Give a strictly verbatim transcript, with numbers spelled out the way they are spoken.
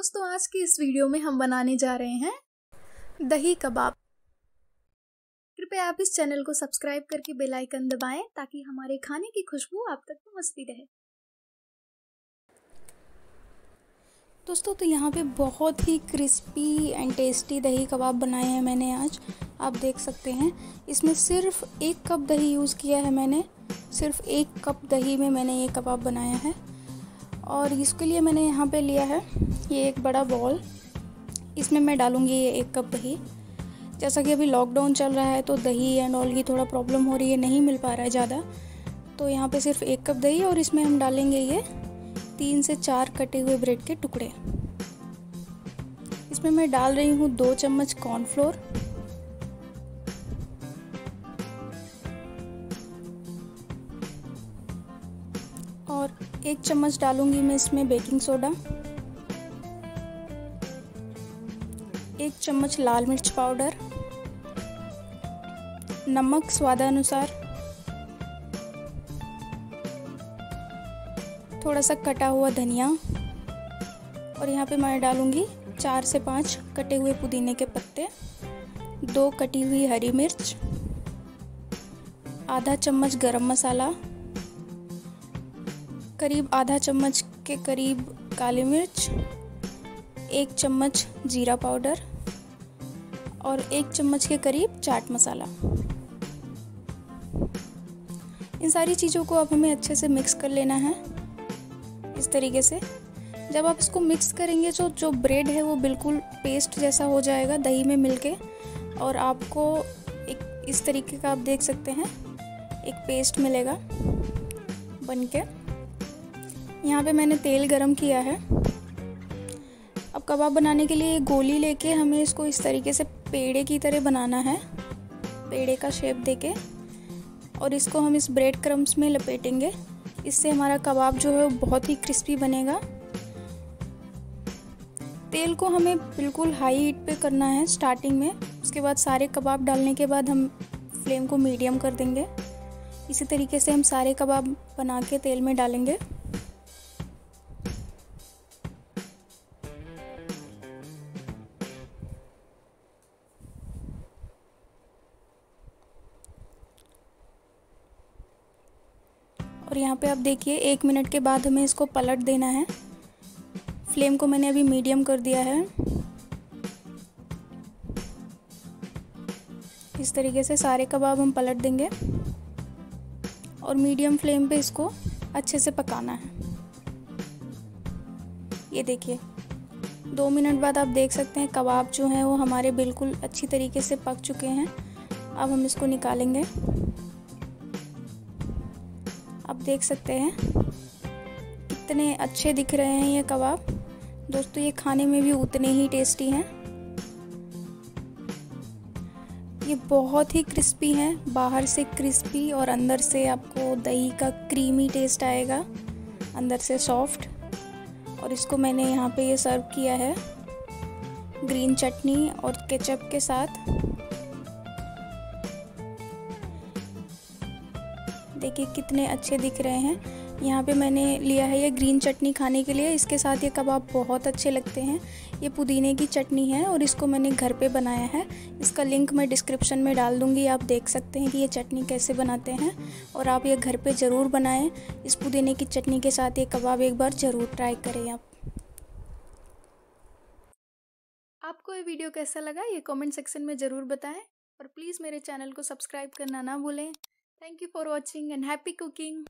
दोस्तों, आज की इस वीडियो में हम बनाने जा रहे हैं दही कबाब। कृपया आप इस चैनल को सब्सक्राइब करके बेल आइकन दबाएं ताकि हमारे खाने की खुशबू आप तक पहुंचती रहे। दोस्तों, तो यहाँ पे बहुत ही क्रिस्पी एंड टेस्टी दही कबाब बनाए हैं मैंने आज। आप देख सकते हैं इसमें सिर्फ एक कप दही यूज़ किया है मैंने। सिर्फ एक कप दही में मैंने ये कबाब बनाया है। और इसके लिए मैंने यहाँ पे लिया है ये एक बड़ा बॉल, इसमें मैं डालूँगी ये एक कप दही। जैसा कि अभी लॉकडाउन चल रहा है तो दही एंड ऑल की थोड़ा प्रॉब्लम हो रही है, नहीं मिल पा रहा है ज़्यादा। तो यहाँ पे सिर्फ एक कप दही और इसमें हम डालेंगे ये तीन से चार कटे हुए ब्रेड के टुकड़े। इसमें मैं डाल रही हूँ दो चम्मच कॉर्नफ्लोर, और एक चम्मच डालूंगी मैं इसमें बेकिंग सोडा, एक चम्मच लाल मिर्च पाउडर, नमक स्वादानुसार, थोड़ा सा कटा हुआ धनिया, और यहाँ पे मैं डालूंगी चार से पाँच कटे हुए पुदीने के पत्ते, दो कटी हुई हरी मिर्च, आधा चम्मच गरम मसाला, करीब आधा चम्मच के करीब काली मिर्च, एक चम्मच जीरा पाउडर और एक चम्मच के करीब चाट मसाला। इन सारी चीज़ों को अब हमें अच्छे से मिक्स कर लेना है इस तरीके से। जब आप इसको मिक्स करेंगे तो जो ब्रेड है वो बिल्कुल पेस्ट जैसा हो जाएगा दही में मिलके, और आपको एक इस तरीके का आप देख सकते हैं एक पेस्ट मिलेगा बनके। यहाँ पे मैंने तेल गरम किया है। अब कबाब बनाने के लिए गोली लेके हमें इसको इस तरीके से पेड़े की तरह बनाना है, पेड़े का शेप देके, और इसको हम इस ब्रेड क्रम्स में लपेटेंगे। इससे हमारा कबाब जो है वो बहुत ही क्रिस्पी बनेगा। तेल को हमें बिल्कुल हाई हीट पे करना है स्टार्टिंग में। उसके बाद सारे कबाब डालने के बाद हम फ्लेम को मीडियम कर देंगे। इसी तरीके से हम सारे कबाब बना के तेल में डालेंगे। और यहाँ पे आप देखिए एक मिनट के बाद हमें इसको पलट देना है। फ्लेम को मैंने अभी मीडियम कर दिया है। इस तरीके से सारे कबाब हम पलट देंगे और मीडियम फ्लेम पे इसको अच्छे से पकाना है। ये देखिए दो मिनट बाद आप देख सकते हैं कबाब जो हैं वो हमारे बिल्कुल अच्छी तरीके से पक चुके हैं। अब हम इसको निकालेंगे। आप देख सकते हैं कितने अच्छे दिख रहे हैं ये कबाब। दोस्तों, ये खाने में भी उतने ही टेस्टी हैं। ये बहुत ही क्रिस्पी हैं, बाहर से क्रिस्पी और अंदर से आपको दही का क्रीमी टेस्ट आएगा, अंदर से सॉफ्ट। और इसको मैंने यहाँ पे ये सर्व किया है ग्रीन चटनी और केचप के साथ। देखिए कितने अच्छे दिख रहे हैं। यहाँ पे मैंने लिया है ये ग्रीन चटनी खाने के लिए, इसके साथ ये कबाब बहुत अच्छे लगते हैं। ये पुदीने की चटनी है और इसको मैंने घर पे बनाया है। इसका लिंक मैं डिस्क्रिप्शन में डाल दूँगी। आप देख सकते हैं कि ये चटनी कैसे बनाते हैं, और आप ये घर पे ज़रूर बनाएं। इस पुदीने की चटनी के साथ ये कबाब एक बार ज़रूर ट्राई करें आप। आपको ये वीडियो कैसा लगा ये कॉमेंट सेक्शन में ज़रूर बताएँ, और प्लीज़ मेरे चैनल को सब्सक्राइब करना ना भूलें। Thank you for watching and happy cooking.